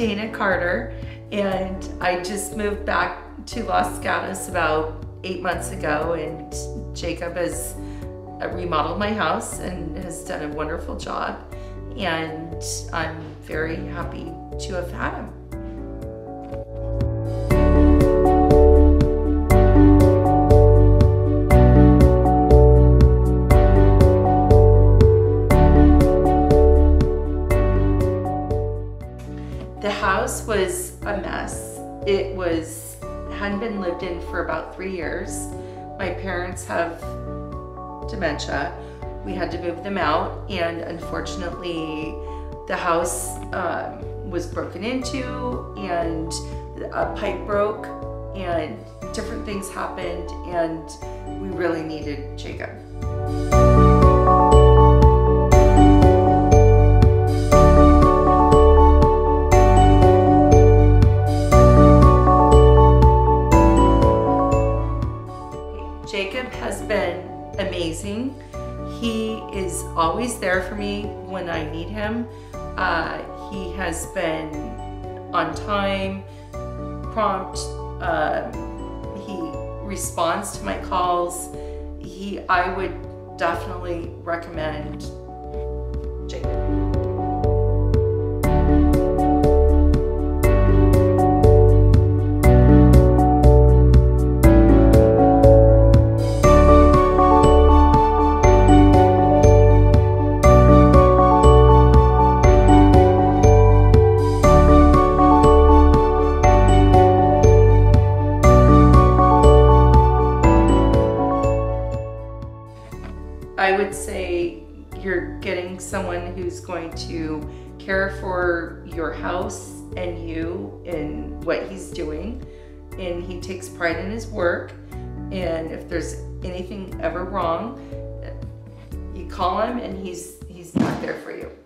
Dana Carter, and I just moved back to Los Gatos about 8 months ago, and Jacob has remodeled my house and has done a wonderful job, and I'm very happy to have had him. The house was a mess. It hadn't been lived in for about 3 years. My parents have dementia. We had to move them out, and unfortunately the house was broken into, and a pipe broke, and different things happened, and we really needed Jacob. Jacob has been amazing. He is always there for me when I need him. He has been on time, prompt. He responds to my calls. I would definitely recommend Jacob. I would say you're getting someone who's going to care for your house and you and what he's doing, and he takes pride in his work, and if there's anything ever wrong, you call him and he's not there for you.